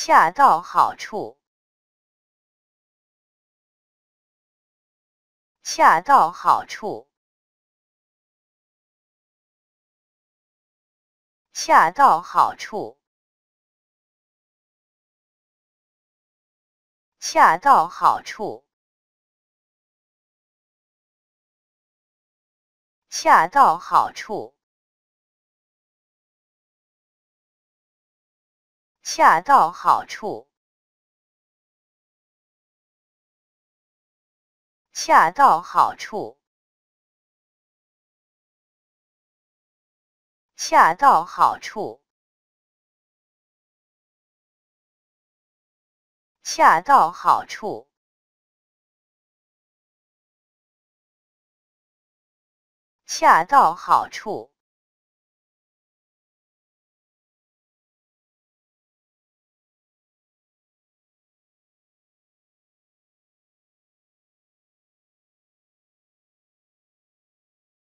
恰到好处，恰到好处，恰到好处，恰到好处，恰到好处。 恰到好处，恰到好处，恰到好处，恰到好处，恰到好处。